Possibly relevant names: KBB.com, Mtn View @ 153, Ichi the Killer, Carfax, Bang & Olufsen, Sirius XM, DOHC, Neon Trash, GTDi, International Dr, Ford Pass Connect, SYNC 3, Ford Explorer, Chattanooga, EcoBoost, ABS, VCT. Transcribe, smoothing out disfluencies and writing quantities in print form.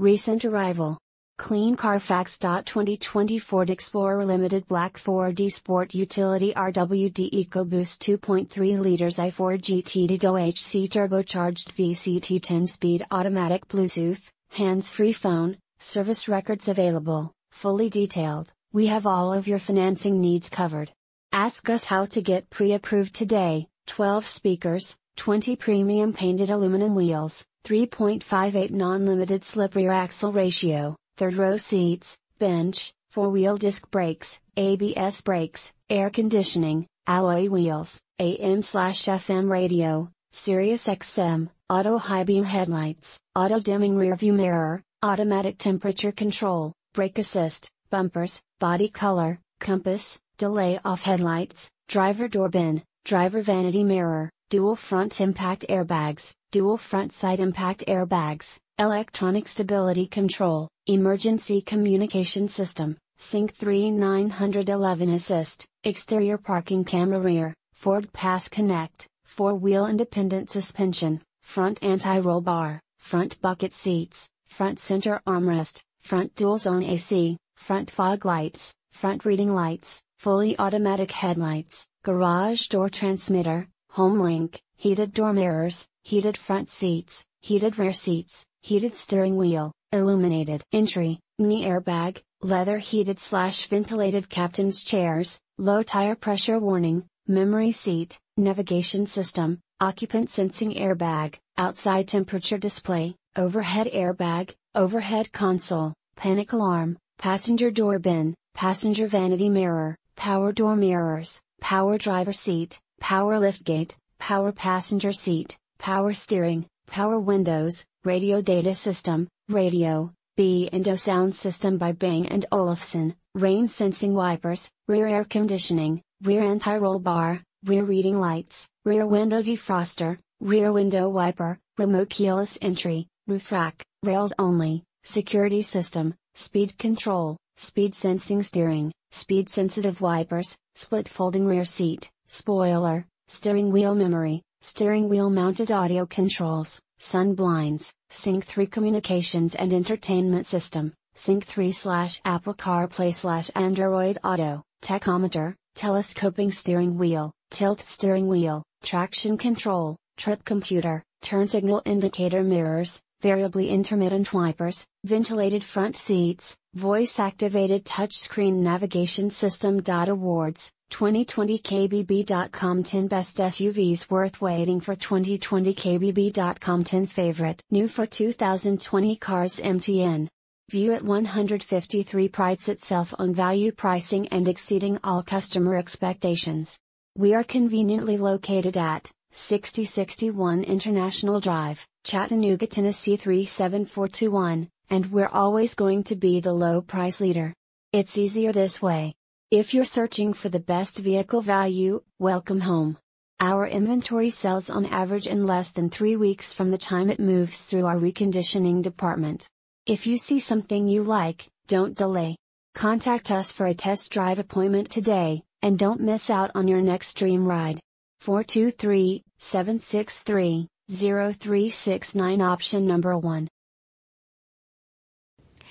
Recent arrival. Clean Carfax. 2020 Ford Explorer Limited Black 4D Sport Utility RWD EcoBoost 2.3 liters i4 GTDi DOHC turbocharged VCT 10-speed automatic Bluetooth, hands-free phone, service records available, fully detailed. We have all of your financing needs covered. Ask us how to get pre-approved today. 12 speakers, 20 premium painted aluminum wheels, 3.58 non-limited slip rear axle ratio, third row seats, bench, four-wheel disc brakes, ABS brakes, air conditioning, alloy wheels, AM/FM radio, Sirius XM, auto high beam headlights, auto dimming rear view mirror, automatic temperature control, brake assist, bumpers, body color, compass, delay off headlights, driver door bin, driver vanity mirror, dual front impact airbags, dual front side impact airbags, electronic stability control, emergency communication system, SYNC 3 911 assist, exterior parking camera rear, Ford Pass Connect, four-wheel independent suspension, front anti-roll bar, front bucket seats, front center armrest, front dual-zone AC, front fog lights, front reading lights, fully automatic headlights, garage door transmitter, home link, heated door mirrors, heated front seats, heated rear seats, heated steering wheel, illuminated entry, knee airbag, leather heated/ventilated captain's chairs, low tire pressure warning, memory seat, navigation system, occupant sensing airbag, outside temperature display, overhead airbag, overhead console, panic alarm, passenger door bin, passenger vanity mirror, power door mirrors, power driver seat, power liftgate, power passenger seat, power steering, power windows, radio data system, radio, B&O sound system by Bang & Olufsen, rain sensing wipers, rear air conditioning, rear anti-roll bar, rear reading lights, rear window defroster, rear window wiper, remote keyless entry, roof rack, rails only, security system, speed control, speed sensing steering, speed sensitive wipers, split folding rear seat, spoiler, steering wheel memory, steering wheel mounted audio controls, sun blinds, SYNC 3 communications and entertainment system, SYNC 3/Apple CarPlay/Android Auto, tachometer, telescoping steering wheel, tilt steering wheel, traction control, trip computer, turn signal indicator mirrors, variably intermittent wipers, ventilated front seats, voice activated touchscreen navigation system. Awards. 2020 KBB.com 10 Best SUVs Worth Waiting for. 2020 KBB.com 10 Favorite New for 2020 Cars. MTN View at 153 prides itself on value pricing and exceeding all customer expectations. We are conveniently located at 6061 International Drive, Chattanooga, Tennessee 37421, and we're always going to be the low price leader. It's easier this way. If you're searching for the best vehicle value, welcome home. Our inventory sells on average in less than 3 weeks from the time it moves through our reconditioning department. If you see something you like, don't delay. Contact us for a test drive appointment today, and don't miss out on your next dream ride. 423-763-0369 option number 1.